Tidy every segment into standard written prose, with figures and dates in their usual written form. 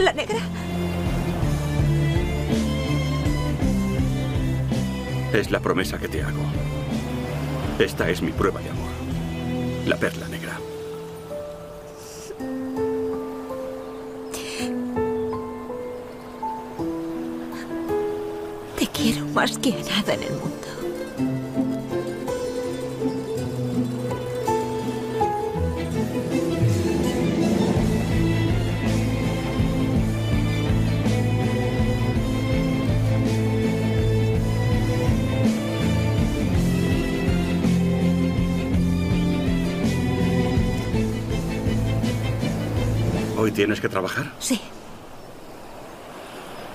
Perla Negra. Es la promesa que te hago. Esta es mi prueba de amor. La Perla Negra. Te quiero más que nada en el mundo. ¿Hoy tienes que trabajar? Sí.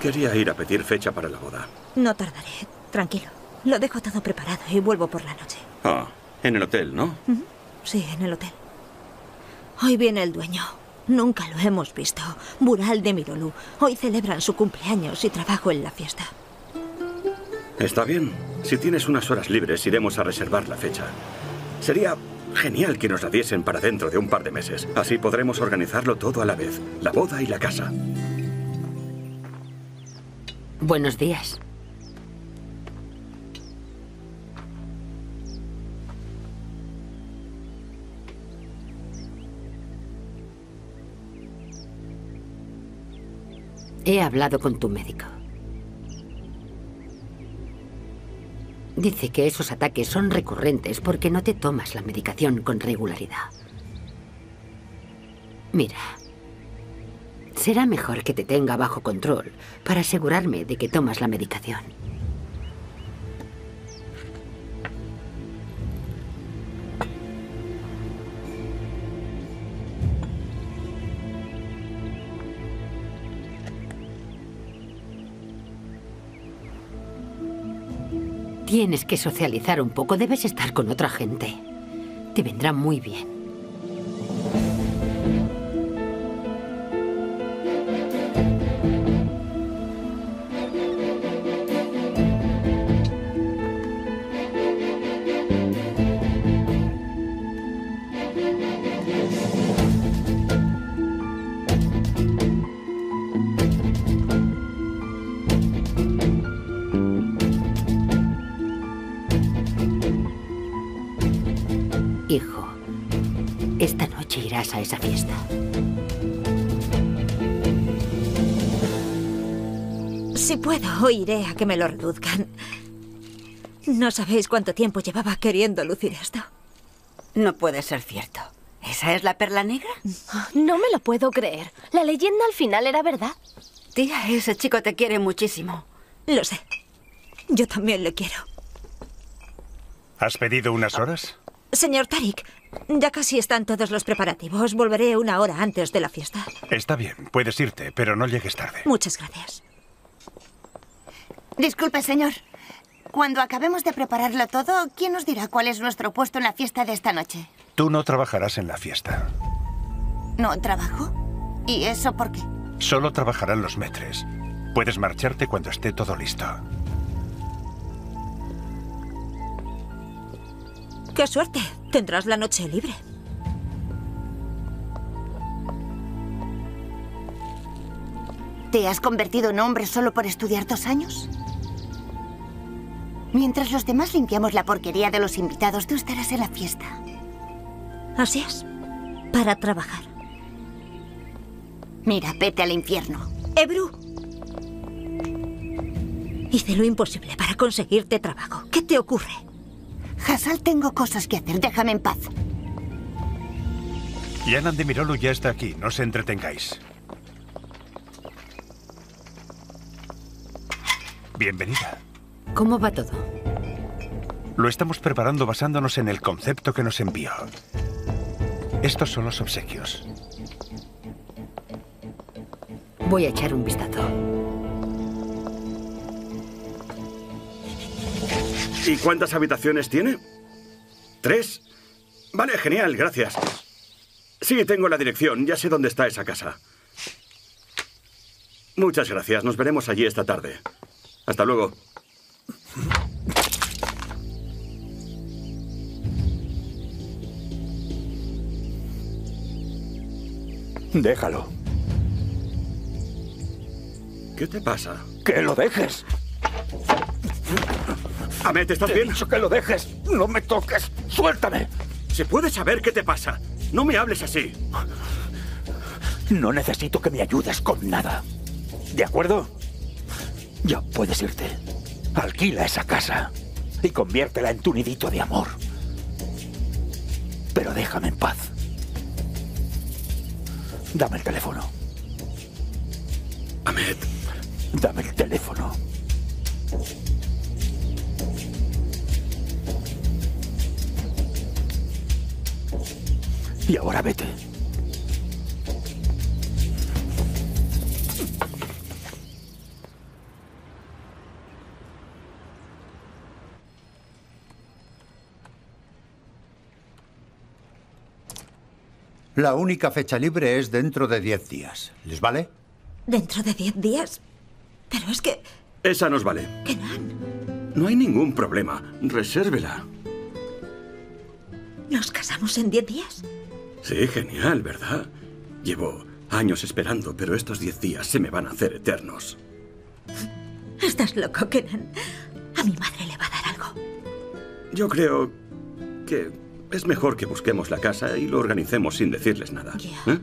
Quería ir a pedir fecha para la boda. No tardaré, tranquilo. Lo dejo todo preparado y vuelvo por la noche. Ah, en el hotel, ¿no? Sí, en el hotel. Hoy viene el dueño. Nunca lo hemos visto. Vural Demiroğlu. Hoy celebran su cumpleaños y trabajo en la fiesta. Está bien. Si tienes unas horas libres, iremos a reservar la fecha. Sería... genial que nos la diesen para dentro de un par de meses. Así podremos organizarlo todo a la vez. La boda y la casa. Buenos días. He hablado con tu médico. Dice que esos ataques son recurrentes porque no te tomas la medicación con regularidad. Mira, será mejor que te tenga bajo control para asegurarme de que tomas la medicación. Tienes que socializar un poco, debes estar con otra gente. Te vendrá muy bien. Hijo, esta noche irás a esa fiesta. Si puedo, iré a que me lo reduzcan. No sabéis cuánto tiempo llevaba queriendo lucir esto. No puede ser cierto. ¿Esa es la Perla Negra? No me lo puedo creer. La leyenda al final era verdad. Tía, ese chico te quiere muchísimo. Lo sé. Yo también le quiero. ¿Has pedido unas horas? Señor Tarik, ya casi están todos los preparativos. Volveré una hora antes de la fiesta. Está bien, puedes irte, pero no llegues tarde. Muchas gracias. Disculpe, señor. Cuando acabemos de prepararlo todo, ¿quién nos dirá cuál es nuestro puesto en la fiesta de esta noche? Tú no trabajarás en la fiesta. ¿No trabajo? ¿Y eso por qué? Solo trabajarán los maîtres. Puedes marcharte cuando esté todo listo. ¡Qué suerte! Tendrás la noche libre. ¿Te has convertido en hombre solo por estudiar 2 años? Mientras los demás limpiamos la porquería de los invitados, tú estarás en la fiesta. Así es. Para trabajar. Mira, vete al infierno. ¡Ebru! Hice lo imposible para conseguirte trabajo. ¿Qué te ocurre? Hassal, tengo cosas que hacer. Déjame en paz. Janan Demiroğlu ya está aquí. No se entretengáis. Bienvenida. ¿Cómo va todo? Lo estamos preparando basándonos en el concepto que nos envió. Estos son los obsequios. Voy a echar un vistazo. ¿Y cuántas habitaciones tiene? 3. Vale, genial, gracias. Sí, tengo la dirección, ya sé dónde está esa casa. Muchas gracias, nos veremos allí esta tarde. Hasta luego. Déjalo. ¿Qué te pasa? ¡Que lo dejes! Ahmed, ¿estás bien? Te he dicho que lo dejes. No me toques. Suéltame. Se puede saber qué te pasa. No me hables así. No necesito que me ayudes con nada. ¿De acuerdo? Ya puedes irte. Alquila esa casa y conviértela en tu nidito de amor. Pero déjame en paz. Dame el teléfono. Ahmed. Dame el teléfono. Y ahora vete. La única fecha libre es dentro de 10 días. ¿Les vale? ¿Dentro de 10 días? Pero es que... Esa nos vale. Kenan. No hay ningún problema. Resérvela. ¿Nos casamos en 10 días? Sí, genial, ¿verdad? Llevo años esperando, pero estos 10 días se me van a hacer eternos. Estás loco, Kenan. A mi madre le va a dar algo. Yo creo que... es mejor que busquemos la casa y lo organicemos sin decirles nada. Yeah. ¿Eh?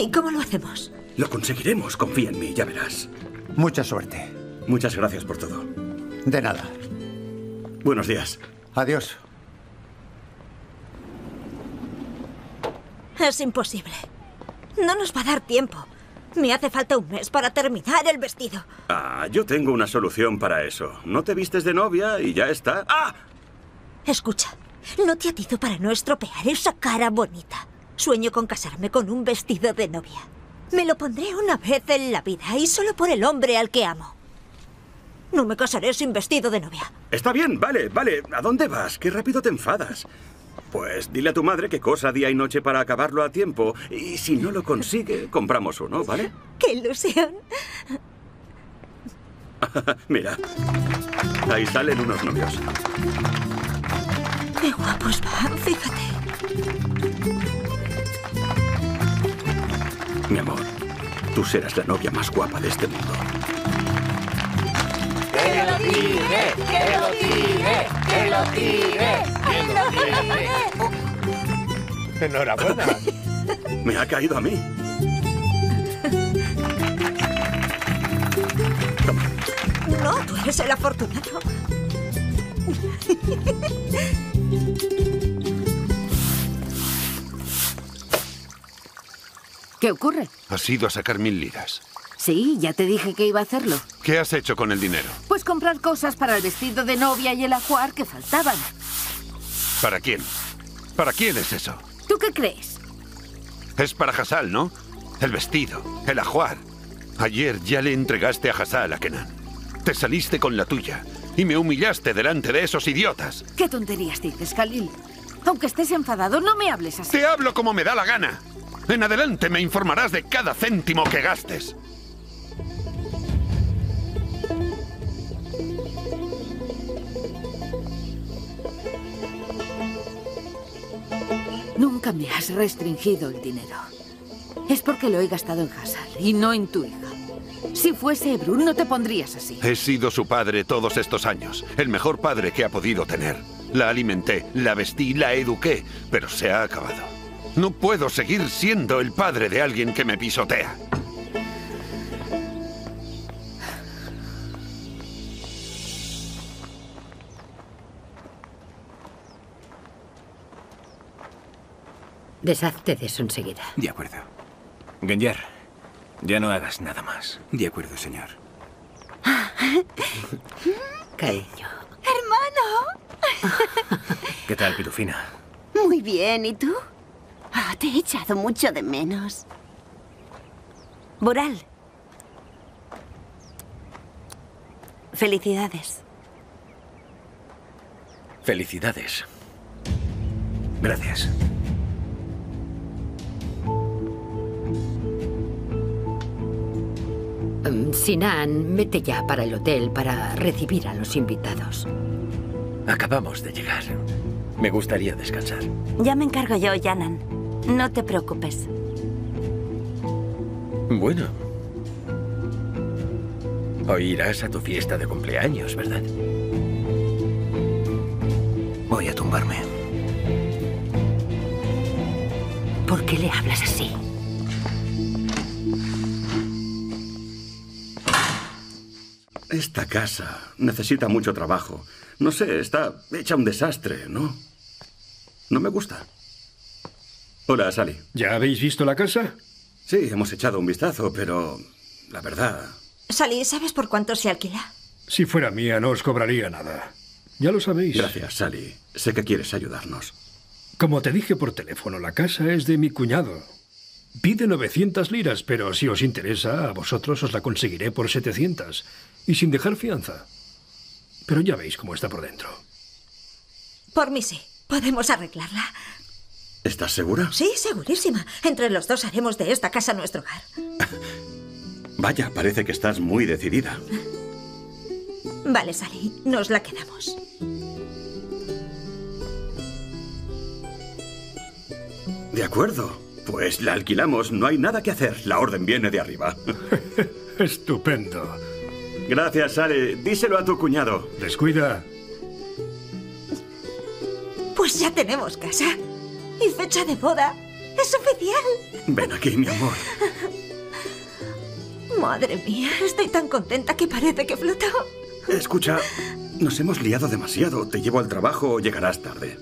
¿Y cómo lo hacemos? Lo conseguiremos, confía en mí, ya verás. Mucha suerte. Muchas gracias por todo. De nada. Buenos días. Adiós. Es imposible. No nos va a dar tiempo. Me hace falta un mes para terminar el vestido. Ah, yo tengo una solución para eso. No te vistes de novia y ya está. ¡Ah! Escucha, no te atizo para no estropear esa cara bonita. Sueño con casarme con un vestido de novia. Me lo pondré una vez en la vida y solo por el hombre al que amo. No me casaré sin vestido de novia. Está bien, vale, vale. ¿A dónde vas? Qué rápido te enfadas. Pues dile a tu madre que cosa día y noche para acabarlo a tiempo. Y si no lo consigue, compramos uno, ¿vale? ¡Qué ilusión! Mira, ahí salen unos novios. ¡Qué guapos van! Fíjate. Mi amor, tú serás la novia más guapa de este mundo. ¡Que lo tire! ¡Que lo tire! ¡Que lo tire! ¡Que lo tire! ¡Enhorabuena! Me ha caído a mí. Toma. No, tú eres el afortunado. ¿Qué ocurre? Has ido a sacar 1000 liras. Sí, ya te dije que iba a hacerlo. ¿Qué has hecho con el dinero? Pues comprar cosas para el vestido de novia y el ajuar que faltaban. ¿Para quién? ¿Para quién es eso? ¿Tú qué crees? Es para Hassal, ¿no? El vestido, el ajuar. Ayer ya le entregaste a Hassal a Kenan. Te saliste con la tuya. Y me humillaste delante de esos idiotas. ¿Qué tonterías dices, Khalil? Aunque estés enfadado, no me hables así. Te hablo como me da la gana. En adelante me informarás de cada céntimo que gastes. Nunca me has restringido el dinero. Es porque lo he gastado en Hassal y no en tu hija. Si fuese Ebru, no te pondrías así. He sido su padre todos estos años. El mejor padre que ha podido tener. La alimenté, la vestí, la eduqué. Pero se ha acabado. No puedo seguir siendo el padre de alguien que me pisotea. Deshazte de eso enseguida. De acuerdo. Genjar. Ya no hagas nada más. De acuerdo, señor. Cariño. ¡Hermano! ¿Qué tal, Pitufina? Muy bien, ¿y tú? Oh, te he echado mucho de menos. Vural. Felicidades. Felicidades. Gracias. Sinan, vete ya para el hotel para recibir a los invitados. Acabamos de llegar. Me gustaría descansar. Ya me encargo yo, Janan. No te preocupes. Bueno, Hoy irás a tu fiesta de cumpleaños, ¿verdad? Voy a tumbarme. ¿Por qué le hablas así? Esta casa necesita mucho trabajo. No sé, está hecha un desastre, ¿no? No me gusta. Hola, Sally. ¿Ya habéis visto la casa? Sí, hemos echado un vistazo, pero la verdad... Sally, ¿sabes por cuánto se alquila? Si fuera mía, no os cobraría nada. Ya lo sabéis. Gracias, Sally. Sé que quieres ayudarnos. Como te dije por teléfono, la casa es de mi cuñado. Pide 900 liras, pero si os interesa, a vosotros os la conseguiré por 700. Y sin dejar fianza. Pero ya veis cómo está por dentro. Por mí sí. Podemos arreglarla. ¿Estás segura? Sí, segurísima. Entre los dos haremos de esta casa nuestro hogar. Vaya, parece que estás muy decidida. Vale, Sally, nos la quedamos. De acuerdo. Pues la alquilamos, no hay nada que hacer. La orden viene de arriba. Estupendo. Gracias, Sally. Díselo a tu cuñado. Descuida. Pues ya tenemos casa. Y fecha de boda. Es oficial. Ven aquí, mi amor. Madre mía, estoy tan contenta que parece que flotó. Escucha, nos hemos liado demasiado. Te llevo al trabajo o llegarás tarde.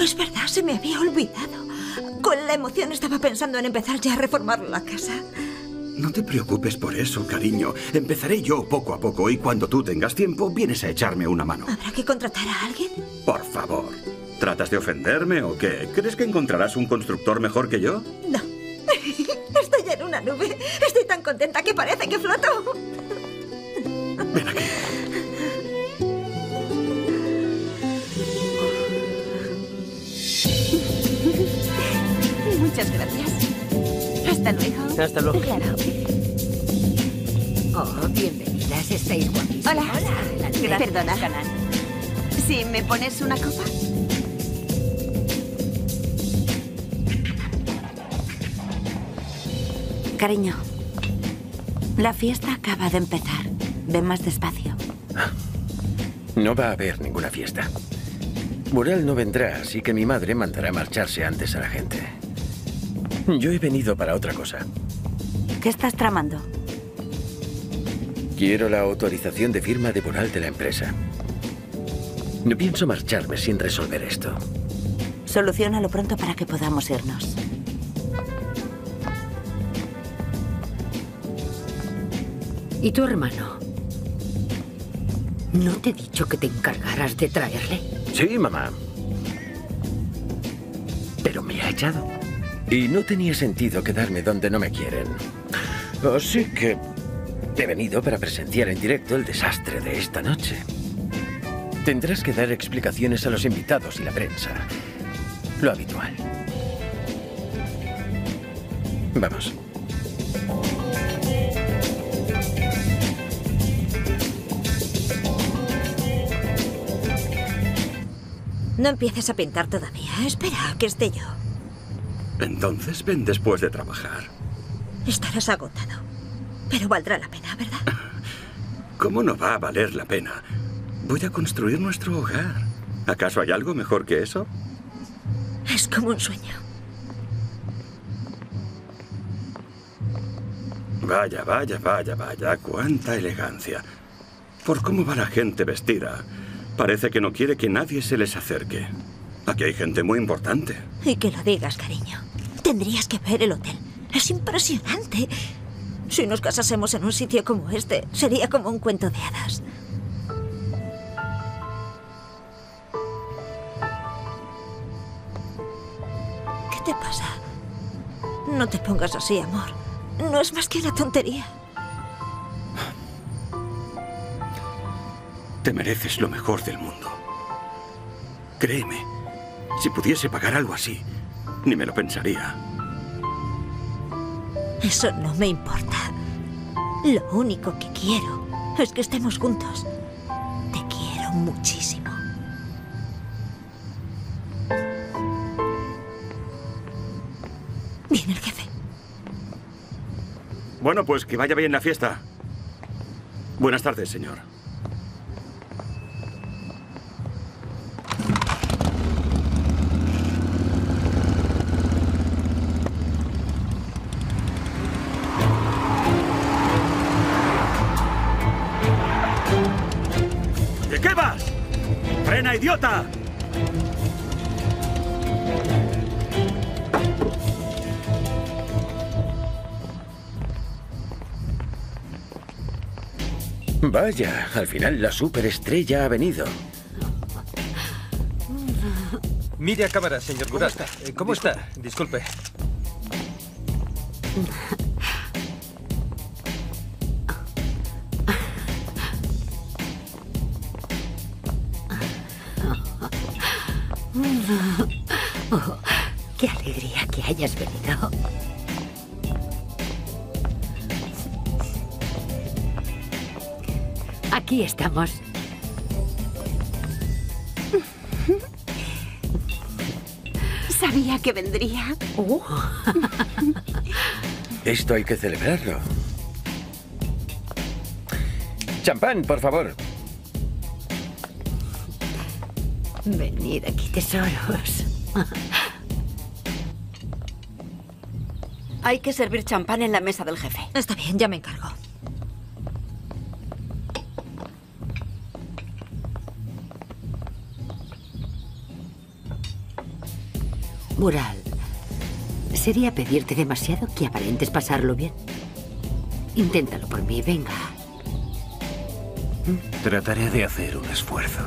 Es verdad, se me había olvidado. Con la emoción estaba pensando en empezar ya a reformar la casa. No te preocupes por eso, cariño. Empezaré yo poco a poco y cuando tú tengas tiempo vienes a echarme una mano. ¿Habrá que contratar a alguien? Por favor. ¿Tratas de ofenderme o qué? ¿Crees que encontrarás un constructor mejor que yo? No. Estoy en una nube. Estoy tan contenta que parece que floto. Ven aquí. Muchas gracias. Hasta luego. Hasta luego. Claro. Oh, bienvenidas. Estáis guapísimas. Hola. Hola. Gracias. Perdona. Janan. ¿Si me pones una copa? Cariño, la fiesta acaba de empezar. Ven más despacio. No va a haber ninguna fiesta. Vural no vendrá, así que mi madre mandará marcharse antes a la gente. Yo he venido para otra cosa. ¿Qué estás tramando? Quiero la autorización de firma de Vural de la empresa. No pienso marcharme sin resolver esto. Soluciónalo pronto para que podamos irnos. ¿Y tu hermano? ¿No te he dicho que te encargarás de traerle? Sí, mamá. Pero me ha echado. Y no tenía sentido quedarme donde no me quieren. Así que he venido para presenciar en directo el desastre de esta noche. Tendrás que dar explicaciones a los invitados y la prensa. Lo habitual. Vamos. No empieces a pintar todavía. Espera a que esté yo. Entonces ven después de trabajar. Estarás agotado. Pero valdrá la pena, ¿verdad? ¿Cómo no va a valer la pena? Voy a construir nuestro hogar. ¿Acaso hay algo mejor que eso? Es como un sueño. Vaya, vaya, vaya, vaya. Cuánta elegancia. Por cómo va la gente vestida. Parece que no quiere que nadie se les acerque. Aquí hay gente muy importante. Y que lo digas, cariño. Tendrías que ver el hotel. Es impresionante. Si nos casásemos en un sitio como este, sería como un cuento de hadas. ¿Qué te pasa? No te pongas así, amor. No es más que una tontería. Te mereces lo mejor del mundo. Créeme, si pudiese pagar algo así, ni me lo pensaría. Eso no me importa. Lo único que quiero es que estemos juntos. Te quiero muchísimo. Viene el jefe. Bueno, pues que vaya bien la fiesta. Buenas tardes, señor. ¿De qué vas? ¡Frena, idiota! Vaya, al final la superestrella ha venido. Mire a cámara, señor Vural. ¿Cómo está? Disculpe. Oh, qué alegría que hayas venido. Aquí estamos. Sabía que vendría. Esto hay que celebrarlo. Champán, por favor. Venid aquí, tesoros. Hay que servir champán en la mesa del jefe. Está bien, ya me encargo. Vural, sería pedirte demasiado que aparentes pasarlo bien. Inténtalo por mí, venga. Trataré de hacer un esfuerzo.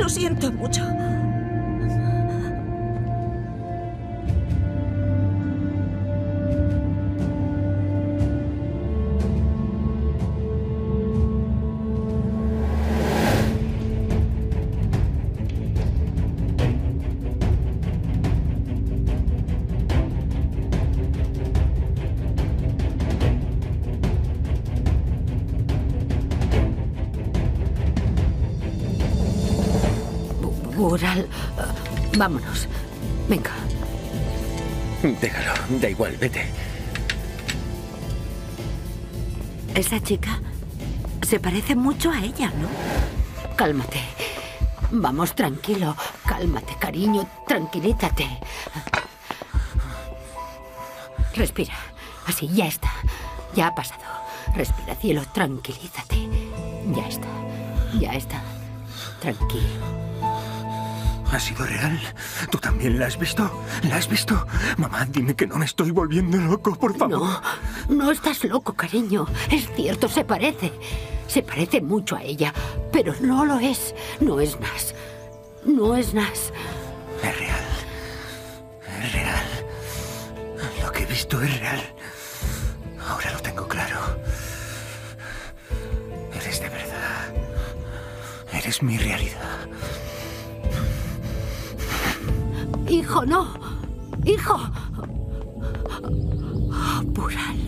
Lo siento mucho. Vural, vámonos. Venga. Déjalo, da igual, vete. Esa chica se parece mucho a ella, ¿no? Cálmate. Vamos, tranquilo. Cálmate, cariño. Tranquilízate. Respira. Así, ya está. Ya ha pasado. Respira, cielo. Tranquilízate. Ya está. Ya está. Tranquilo. ¿Ha sido real? ¿Tú también la has visto? ¿La has visto? Mamá, dime que no me estoy volviendo loco, por favor. No, no estás loco, cariño. Es cierto, se parece. Se parece mucho a ella, pero no lo es. No es Nas. No es Nas. Es real. Es real. Lo que he visto es real. Ahora lo tengo claro. Eres de verdad. Eres mi realidad. ¡Hijo, no! ¡Hijo! Oh, Vural.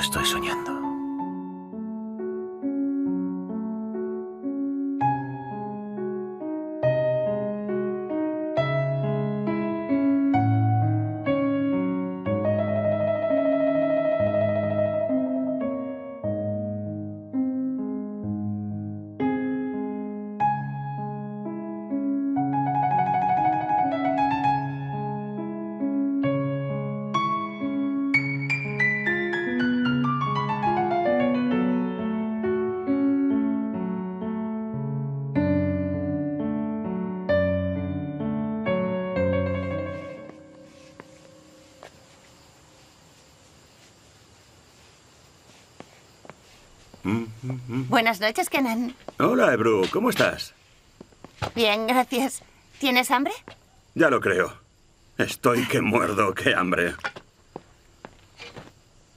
Estoy soñando. Buenas noches, Kenan. Hola, Ebru. ¿Cómo estás? Bien, gracias. ¿Tienes hambre? Ya lo creo. Estoy que muerdo, qué hambre.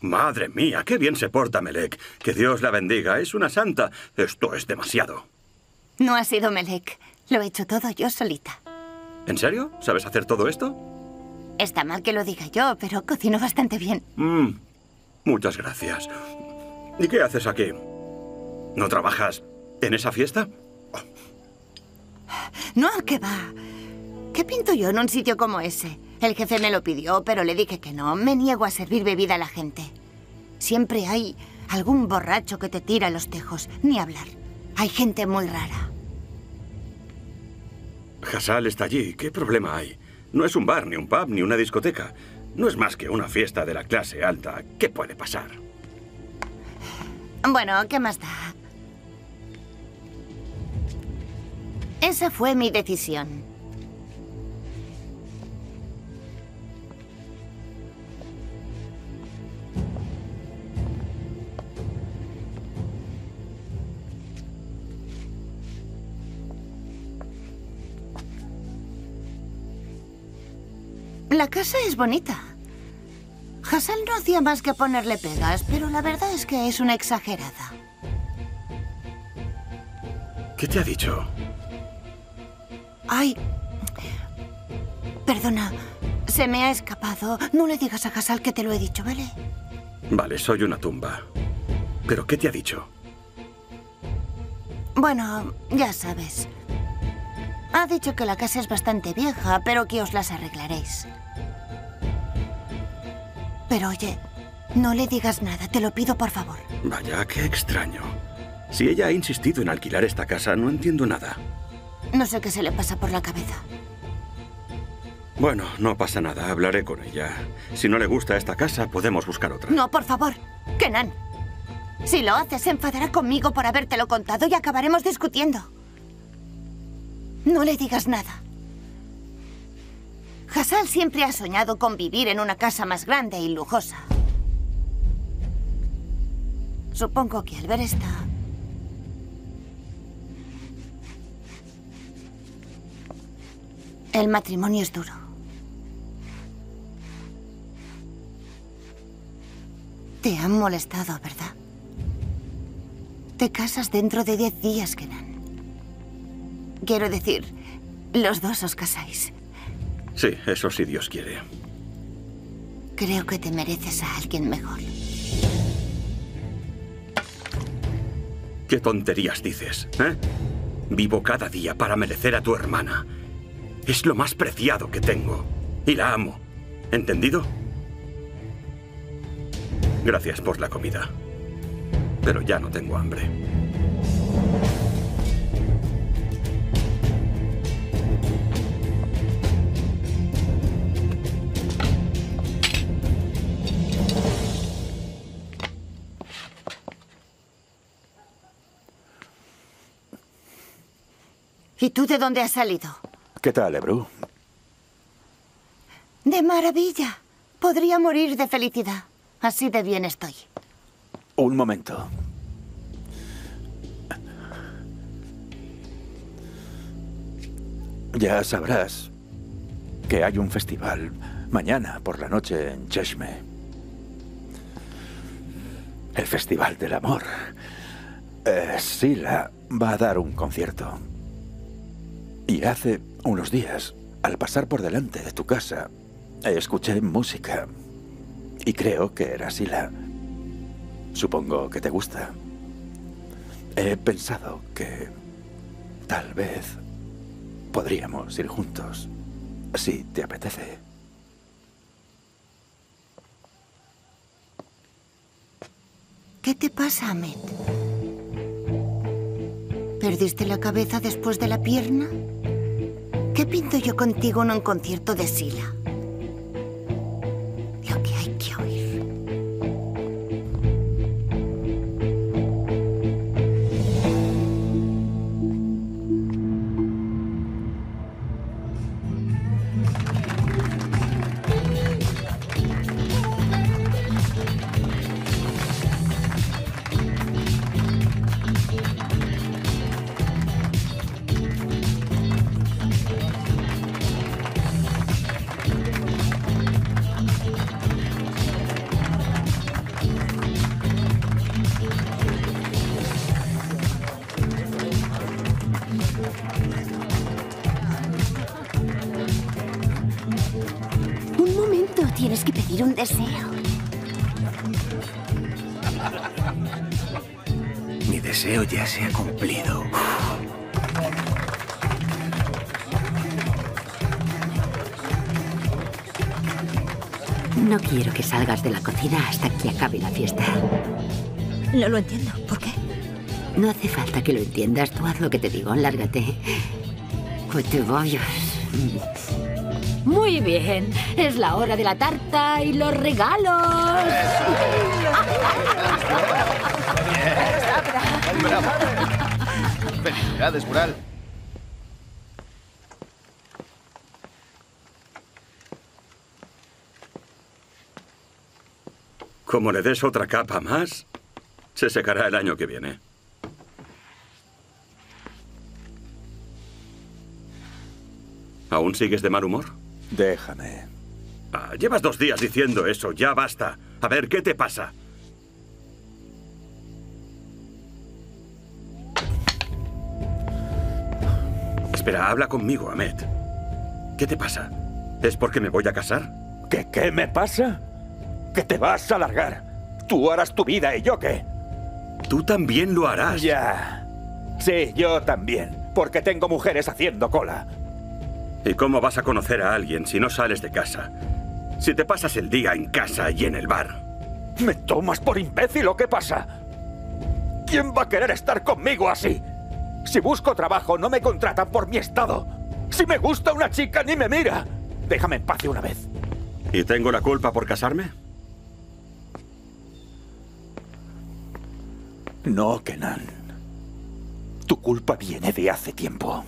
Madre mía, qué bien se porta Melek. Que Dios la bendiga, es una santa. Esto es demasiado. No ha sido Melek. Lo he hecho todo yo solita. ¿En serio? ¿Sabes hacer todo esto? Está mal que lo diga yo, pero cocino bastante bien. Muchas gracias. ¿Y qué haces aquí? ¿No trabajas en esa fiesta? Oh. No, ¿qué va? ¿Qué pinto yo en un sitio como ese? El jefe me lo pidió, pero le dije que no. Me niego a servir bebida a la gente. Siempre hay algún borracho que te tira los tejos. Ni hablar. Hay gente muy rara. Hassal está allí. ¿Qué problema hay? No es un bar, ni un pub, ni una discoteca. No es más que una fiesta de la clase alta. ¿Qué puede pasar? Bueno, ¿qué más da? Esa fue mi decisión. La casa es bonita. Hassal no hacía más que ponerle pegas, pero la verdad es que es una exagerada. ¿Qué te ha dicho? Ay, perdona, se me ha escapado. No le digas a Hassal que te lo he dicho, ¿vale? Vale, soy una tumba. ¿Pero qué te ha dicho? Bueno, ya sabes. Ha dicho que la casa es bastante vieja, pero que os las arreglaréis. Pero oye, no le digas nada, te lo pido por favor. Vaya, qué extraño. Si ella ha insistido en alquilar esta casa, no entiendo nada. No sé qué se le pasa por la cabeza. Bueno, no pasa nada, hablaré con ella. Si no le gusta esta casa, podemos buscar otra. No, por favor, Kenan. Si lo haces, se enfadará conmigo por habértelo contado y acabaremos discutiendo. No le digas nada. Hassal siempre ha soñado con vivir en una casa más grande y lujosa. Supongo que al ver esta... El matrimonio es duro. Te han molestado, ¿verdad? Te casas dentro de 10 días, Kenan. Quiero decir, los dos os casáis. Sí, eso sí, Dios quiere. Creo que te mereces a alguien mejor. ¿Qué tonterías dices, eh? Vivo cada día para merecer a tu hermana. Es lo más preciado que tengo. Y la amo. ¿Entendido? Gracias por la comida. Pero ya no tengo hambre. ¿Y tú de dónde has salido? ¿Qué tal, Ebru? De maravilla. Podría morir de felicidad. Así de bien estoy. Un momento. Ya sabrás que hay un festival mañana por la noche en Çeşme. El Festival del Amor. Sıla va a dar un concierto. Y hace unos días, al pasar por delante de tu casa, escuché música. Y creo que era Sıla. Supongo que te gusta. He pensado que tal vez podríamos ir juntos, si te apetece. ¿Qué te pasa, Ahmed? ¿Perdiste la cabeza después de la pierna? ¿Qué pinto yo contigo en un concierto de Sıla? Lo que hay que oír. tienes que pedir un deseo. Mi deseo ya se ha cumplido. No quiero que salgas de la cocina hasta que acabe la fiesta. No lo entiendo. ¿Por qué? No hace falta que lo entiendas. Tú haz lo que te digo. Lárgate. Cuetebollos. Muy bien. Es la hora de la tarta y los regalos. ¡Bravo! ¡Felicidades, Vural! Como le des otra capa más, se secará el año que viene. ¿Aún sigues de mal humor? Déjame. Ah, llevas 2 días diciendo eso, ya basta. A ver, ¿qué te pasa? Espera, habla conmigo, Ahmed. ¿Qué te pasa? ¿Es porque me voy a casar? ¿Qué me pasa? Que te vas a largar. Tú harás tu vida, ¿y yo qué? Tú también lo harás. Ya. Sí, yo también. Porque tengo mujeres haciendo cola. ¿Y cómo vas a conocer a alguien si no sales de casa? Si te pasas el día en casa y en el bar. ¿Me tomas por imbécil o qué pasa? ¿Quién va a querer estar conmigo así? Si busco trabajo, no me contratan por mi estado. Si me gusta una chica, ni me mira. Déjame en paz de una vez. ¿Y tengo la culpa por casarme? No, Kenan. Tu culpa viene de hace tiempo.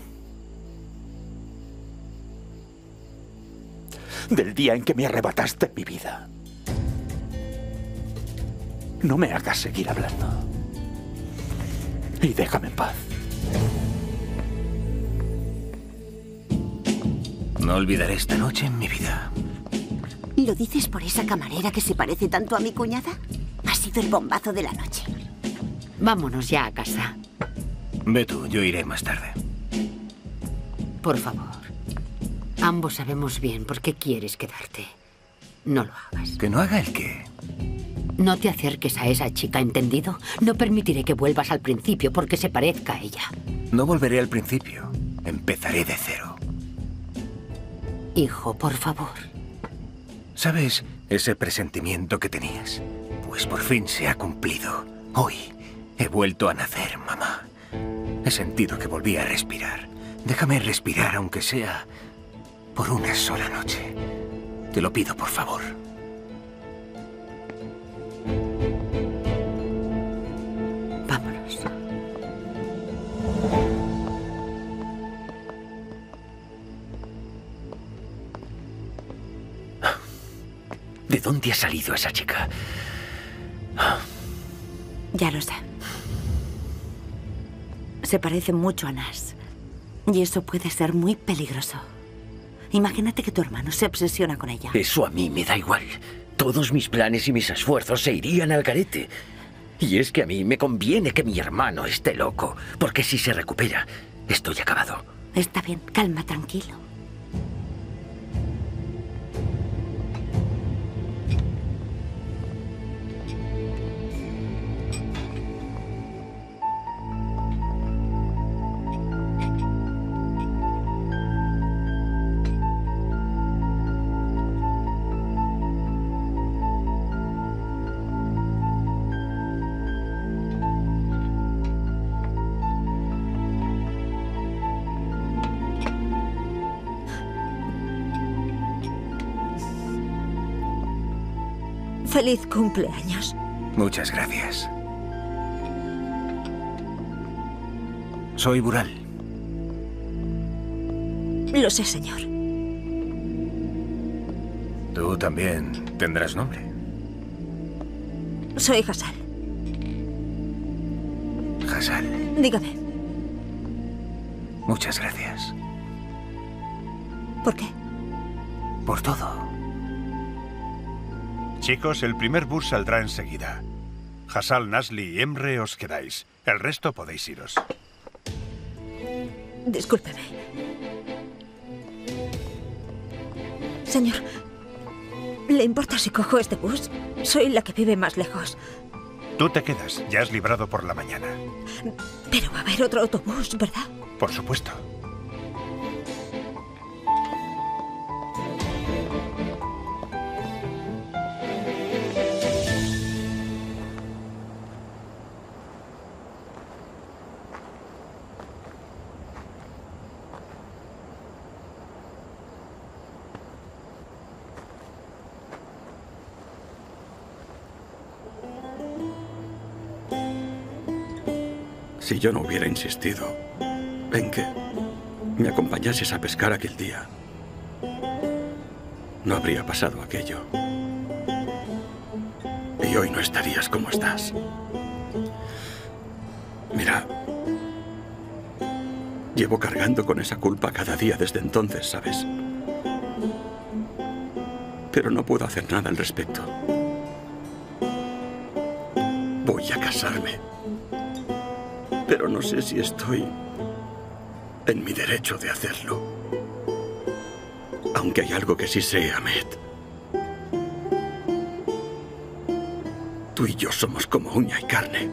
Del día en que me arrebataste mi vida. No me hagas seguir hablando. Y déjame en paz. No olvidaré esta noche en mi vida. ¿Lo dices por esa camarera que se parece tanto a mi cuñada? Ha sido el bombazo de la noche. Vámonos ya a casa. Ve tú, yo iré más tarde. Por favor. Ambos sabemos bien por qué quieres quedarte. No lo hagas. ¿Que no haga el qué? No te acerques a esa chica, ¿entendido? No permitiré que vuelvas al principio porque se parezca a ella. No volveré al principio. Empezaré de cero. Hijo, por favor. ¿Sabes ese presentimiento que tenías? Pues por fin se ha cumplido. Hoy he vuelto a nacer, mamá. He sentido que volví a respirar. Déjame respirar, aunque sea por una sola noche. Te lo pido, por favor. Vámonos. ¿De dónde ha salido esa chica? Ya lo sé. Se parece mucho a Nas. Y eso puede ser muy peligroso. Imagínate que tu hermano se obsesiona con ella. Eso a mí me da igual. Todos mis planes y mis esfuerzos se irían al garete. Y es que a mí me conviene que mi hermano esté loco. Porque si se recupera, estoy acabado. Está bien, calma, tranquilo. ¡Feliz cumpleaños! Muchas gracias. Soy Vural. Lo sé, señor. Tú también tendrás nombre. Soy Hassal. Hassal. Dígame. Muchas gracias. ¿Por qué? Por todo. Chicos, el primer bus saldrá enseguida. Hassal, Nasli y Emre os quedáis. El resto podéis iros. Discúlpeme. Señor, ¿Le importa si cojo este bus? Soy la que vive más lejos. Tú te quedas, ya has librado por la mañana. Pero va a haber otro autobús, ¿verdad? Por supuesto. Si yo no hubiera insistido en que me acompañases a pescar aquel día, no habría pasado aquello. Y hoy no estarías como estás. Mira, llevo cargando con esa culpa cada día desde entonces, ¿sabes? Pero no puedo hacer nada al respecto. Voy a casarme. Pero no sé si estoy en mi derecho de hacerlo. Aunque hay algo que sí sé, Ahmed. Tú y yo somos como uña y carne.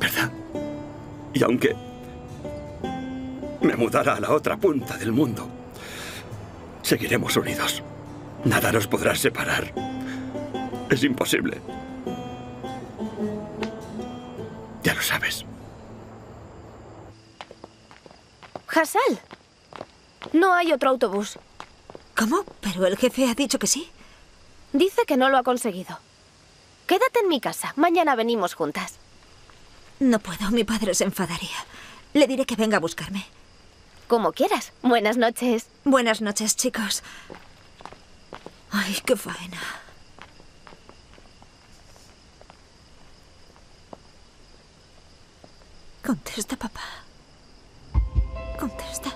¿Verdad? Y aunque me mudara a la otra punta del mundo, seguiremos unidos. Nada nos podrá separar. Es imposible. Ya lo sabes. Hassal, no hay otro autobús. ¿Cómo? Pero el jefe ha dicho que sí. Dice que no lo ha conseguido. Quédate en mi casa. Mañana venimos juntas. No puedo. Mi padre se enfadaría. Le diré que venga a buscarme. Como quieras. Buenas noches. Buenas noches, chicos. Ay, qué faena. Contesta, papá. Contesta.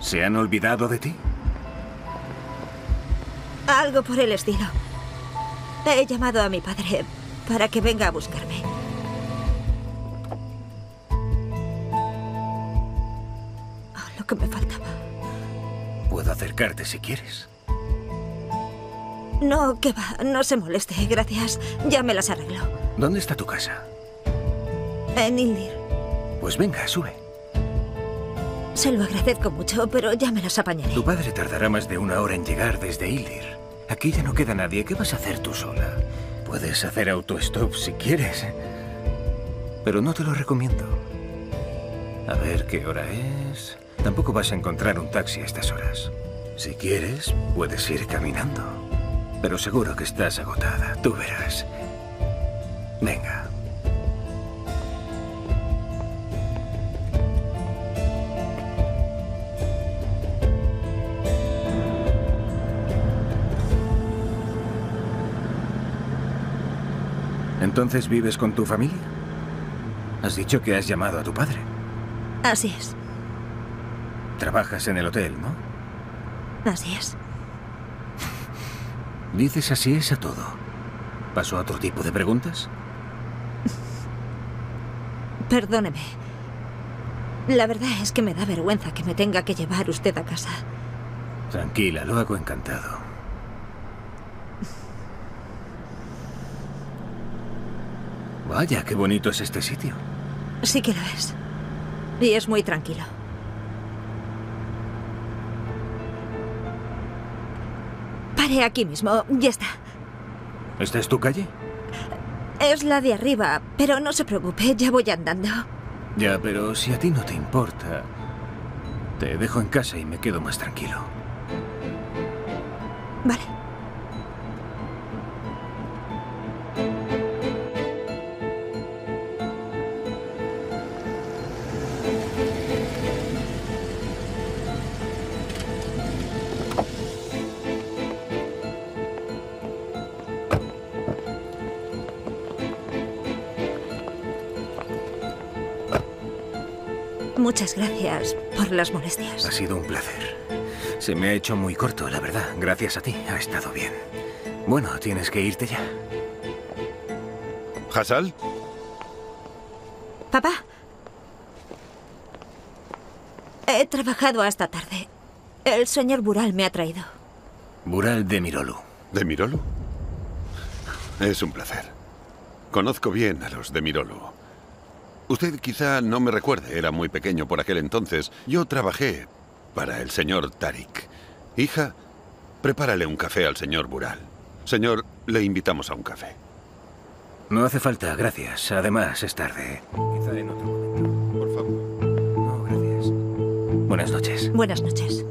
¿Se han olvidado de ti? Algo por el estilo. He llamado a mi padre para que venga a buscarme. Oh, lo que me faltaba. Puedo acercarte si quieres. No, que va, no se moleste, gracias. Ya me las arreglo. ¿Dónde está tu casa? En Ildir. Pues venga, sube. Se lo agradezco mucho, pero ya me las apañaré. Tu padre tardará más de 1 hora en llegar desde Ildir. Aquí ya no queda nadie. ¿Qué vas a hacer tú sola? Puedes hacer autostop si quieres. Pero no te lo recomiendo. A ver qué hora es. Tampoco vas a encontrar un taxi a estas horas. Si quieres, puedes ir caminando. Pero seguro que estás agotada. Tú verás. Venga. ¿Entonces vives con tu familia? Has dicho que has llamado a tu padre. Así es. Trabajas en el hotel, ¿no? Así es. Dices así es a todo. ¿Pasó a otro tipo de preguntas? Perdóneme. La verdad es que me da vergüenza que me tenga que llevar usted a casa. Tranquila, lo hago encantado. Vaya, qué bonito es este sitio. Sí que lo es. Y es muy tranquilo. Aquí mismo, ya está. ¿Esta es tu calle? Es la de arriba, pero no se preocupe, ya voy andando. Ya, pero si a ti no te importa, te dejo en casa y me quedo más tranquilo. Vale. Muchas gracias por las molestias. Ha sido un placer. Se me ha hecho muy corto, la verdad. Gracias a ti, ha estado bien. Bueno, tienes que irte ya. ¿Hassal? Papá. He trabajado hasta tarde. El señor Vural me ha traído. Vural Demiroğlu. ¿Demiroğlu? Es un placer. Conozco bien a los Demiroğlu. Usted quizá no me recuerde, era muy pequeño por aquel entonces. Yo trabajé para el señor Tarik. Hija, prepárale un café al señor Vural. Señor, le invitamos a un café. No hace falta, gracias. Además, es tarde. Quizá en otro momento. Por favor. No, gracias. Buenas noches. Buenas noches.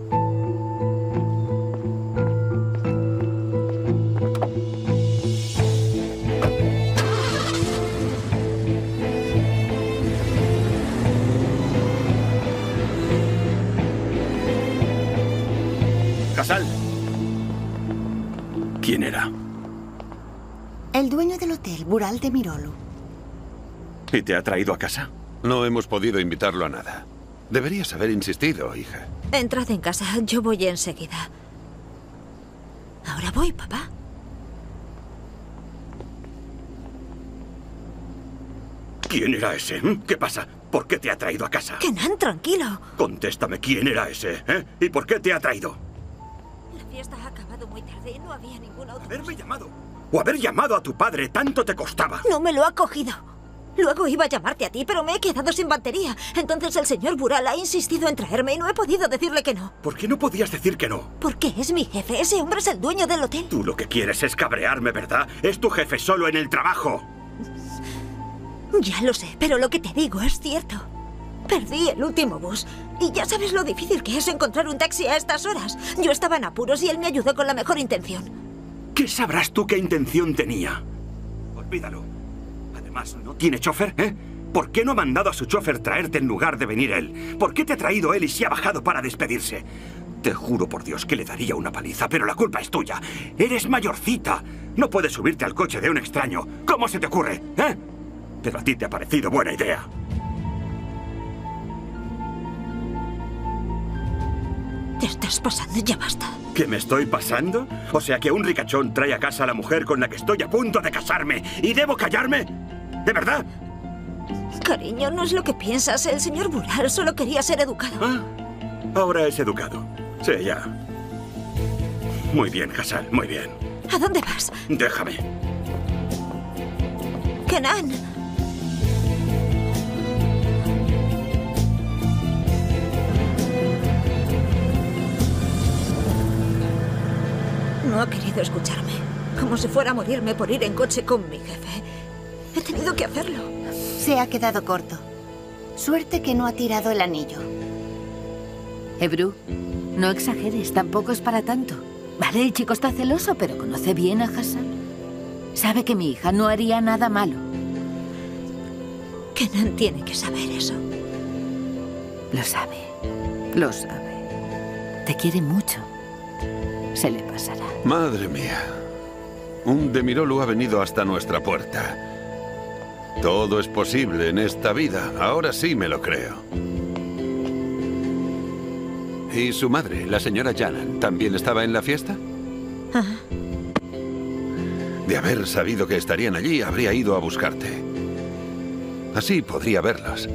Casal. ¿Quién era? El dueño del hotel, Vural Demiroğlu. ¿Y te ha traído a casa? No hemos podido invitarlo a nada. Deberías haber insistido, hija. Entrad en casa, yo voy enseguida. Ahora voy, papá. ¿Quién era ese? ¿Qué pasa? ¿Por qué te ha traído a casa? Kenan, tranquilo. Contéstame, ¿quién era ese? ¿Y por qué te ha traído? La fiesta ha acabado muy tarde y no había ningún autobús. Haberme llamado. O haber llamado a tu padre, tanto te costaba. No me lo ha cogido. Luego iba a llamarte a ti, pero me he quedado sin batería. Entonces el señor Vural ha insistido en traerme y no he podido decirle que no. ¿Por qué no podías decir que no? Porque es mi jefe, ese hombre es el dueño del hotel. Tú lo que quieres es cabrearme, ¿verdad? Es tu jefe solo en el trabajo. Ya lo sé, pero lo que te digo es cierto. Perdí el último bus. Y ya sabes lo difícil que es encontrar un taxi a estas horas. Yo estaba en apuros y él me ayudó con la mejor intención. ¿Qué sabrás tú qué intención tenía? Olvídalo. Además, ¿no tiene chofer, eh? ¿Por qué no ha mandado a su chofer traerte en lugar de venir él? ¿Por qué te ha traído él y se ha bajado para despedirse? Te juro por Dios que le daría una paliza, pero la culpa es tuya. Eres mayorcita. No puedes subirte al coche de un extraño. ¿Cómo se te ocurre, eh? Pero a ti te ha parecido buena idea. Te estás pasando, ya basta. ¿Que me estoy pasando? O sea que un ricachón trae a casa a la mujer con la que estoy a punto de casarme. ¿Y debo callarme? ¿De verdad? Cariño, no es lo que piensas. El señor Vural solo quería ser educado. Ah, ahora es educado. Sí, ya. Muy bien, Hasan, muy bien. ¿A dónde vas? Déjame. Kenan. No ha querido escucharme, como si fuera a morirme por ir en coche con mi jefe. He tenido que hacerlo. Se ha quedado corto. Suerte que no ha tirado el anillo. Ebru, no exageres, tampoco es para tanto. Vale, el chico está celoso, pero conoce bien a Hasan. Sabe que mi hija no haría nada malo. Kenan tiene que saber eso. Lo sabe, lo sabe. Te quiere mucho. Se le pasará. Madre mía. Un Demiroğlu ha venido hasta nuestra puerta. Todo es posible en esta vida. Ahora sí me lo creo. ¿Y su madre, la señora Janan, también estaba en la fiesta? Ajá. De haber sabido que estarían allí, habría ido a buscarte. Así podría verlos.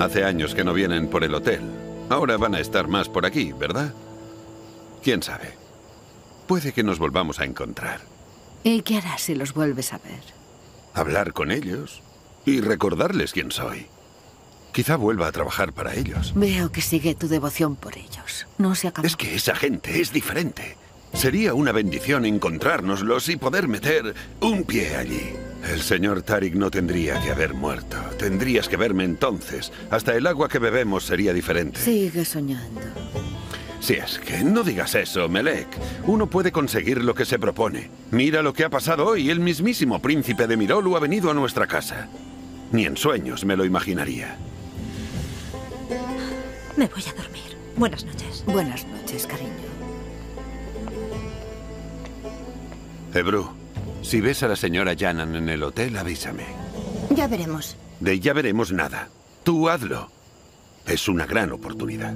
Hace años que no vienen por el hotel. Ahora van a estar más por aquí, ¿verdad? ¿Quién sabe? Puede que nos volvamos a encontrar. ¿Y qué harás si los vuelves a ver? Hablar con ellos y recordarles quién soy. Quizá vuelva a trabajar para ellos. Veo que sigue tu devoción por ellos. No se acaba. Es que esa gente es diferente. Sería una bendición encontrárnoslos y poder meter un pie allí. El señor Tarik no tendría que haber muerto. Tendrías que verme entonces. Hasta el agua que bebemos sería diferente. Sigue soñando. Si es que no digas eso, Melek. Uno puede conseguir lo que se propone. Mira lo que ha pasado hoy. El mismísimo príncipe Demiroğlu ha venido a nuestra casa. Ni en sueños me lo imaginaría. Me voy a dormir. Buenas noches. Buenas noches, cariño. Ebru, si ves a la señora Janan en el hotel, avísame. Ya veremos. De ya veremos nada. Tú hazlo. Es una gran oportunidad.